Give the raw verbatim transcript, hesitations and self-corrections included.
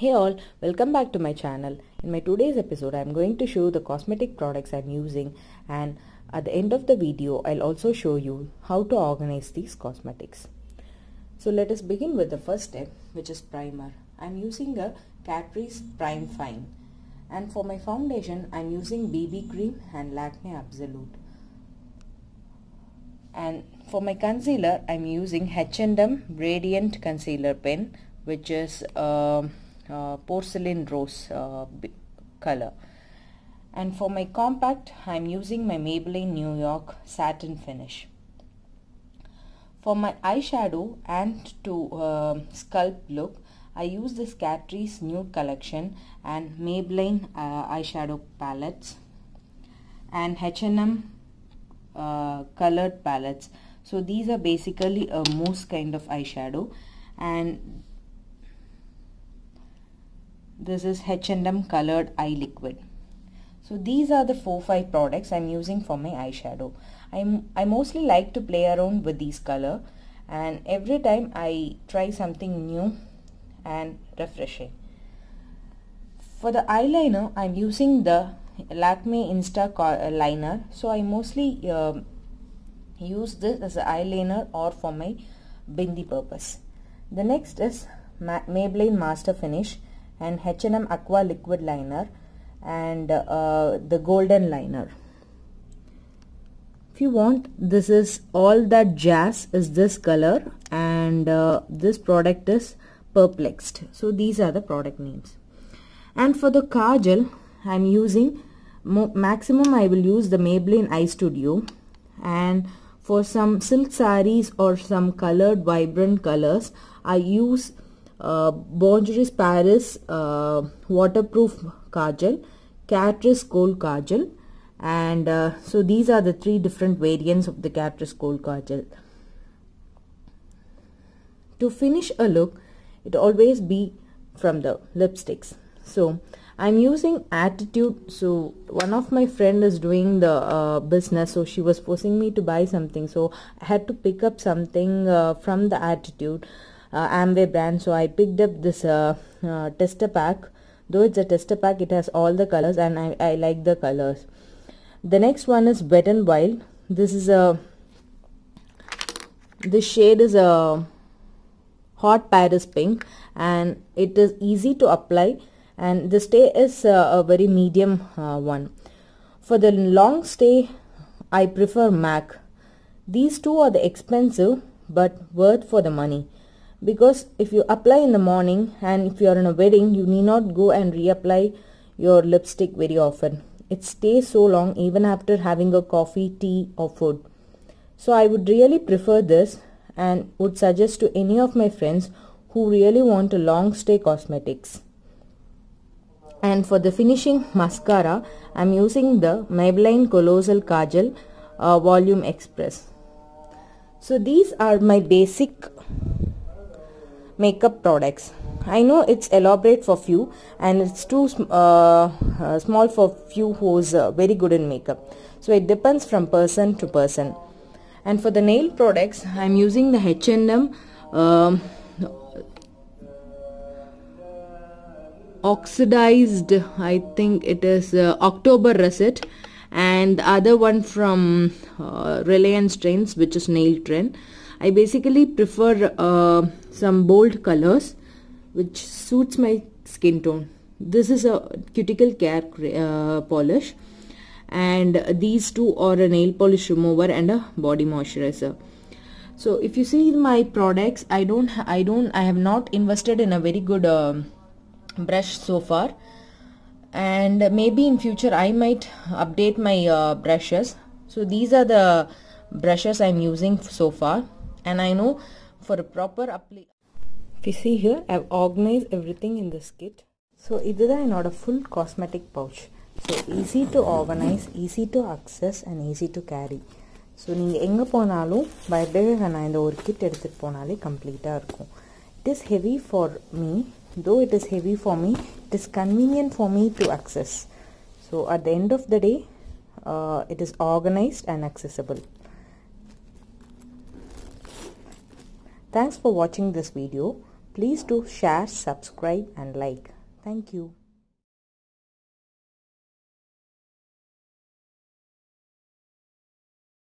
Hey all, welcome back to my channel. In my today's episode, I am going to show the cosmetic products I am using, and at the end of the video, I'll also show you how to organize these cosmetics. So let us begin with the first step, which is primer. I'm using a Catrice Prime Fine, and for my foundation, I'm using B B cream and Lakme Absolute. And for my concealer, I'm using H and M Radiant Concealer Pen, which is Uh, Uh, porcelain rose uh, color. And for my compact, I'm using my Maybelline New York satin finish. For my eyeshadow and to uh, sculpt look, I use this Catrice Nude Collection and Maybelline uh, eyeshadow palettes and H and M uh, colored palettes. So these are basically a mousse kind of eyeshadow, and this is H and M colored eye liquid. So these are the four five products I'm using for my eyeshadow. I'm, I mostly like to play around with these color, and every time I try something new and refreshing. For the eyeliner, I'm using the Lakme Insta Liner. So I mostly uh, use this as an eyeliner or for my bindi purpose. The next is Ma Maybelline Master Finish and H and M Aqua Liquid Liner and uh, the Golden Liner. If you want, this is all that jazz is this color, and uh, this product is Perplexed. So these are the product names. And for the kajal, I'm using maximum I will use the Maybelline Eye Studio, and for some silk saris or some colored vibrant colors, I use Uh, Bonjour Paris uh, waterproof kajal, Catrice Gold Kajal, and uh, so these are the three different variants of the Catrice Gold Kajal. To finish a look, it always be from the lipsticks. So I'm using Attitude. So one of my friend is doing the uh, business, so she was forcing me to buy something, so I had to pick up something uh, from the Attitude Uh, Amway brand. So I picked up this uh, uh, tester pack. Though it's a tester pack, it has all the colors, and I, I like the colors. The next one is Wet n Wild. This is a this shade is a hot Paris pink, and it is easy to apply, and the stay is uh, a very medium uh, one. For the long stay, I prefer Mac. These two are the expensive but worth for the money, because if you apply in the morning and if you are in a wedding, you need not go and reapply your lipstick very often. It stays so long even after having a coffee, tea or food. So I would really prefer this, and would suggest to any of my friends who really want a long stay cosmetics. And for the finishing mascara, I am using the Maybelline Colossal Kajal uh, Volume Express. So these are my basic makeup products. I know it's elaborate for few, and it's too uh, uh, small for few who's uh, very good in makeup. So it depends from person to person. And for the nail products, I'm using the H and M um, oxidized, I think it is uh, October Russet, and the other one from uh, Reliance Trends, which is Nail Trend. I basically prefer uh, some bold colors which suits my skin tone. This is a cuticle care uh, polish, and these two are a nail polish remover and a body moisturizer. So if you see my products, I don't I don't I have not invested in a very good uh, brush so far, and maybe in future I might update my uh, brushes. So these are the brushes I'm using so far. And I know for a proper apply, if you see here, I've organized everything in this kit. So either I not a full cosmetic pouch. So easy to organize, easy to access, and easy to carry. So you enga ponalo by bevana inda or kit eduthu ponale complete ah irukum. It is heavy for me, though it is heavy for me, it is convenient for me to access. So at the end of the day, uh, it is organized and accessible. Thanks for watching this video. Please do share, subscribe and like. Thank you.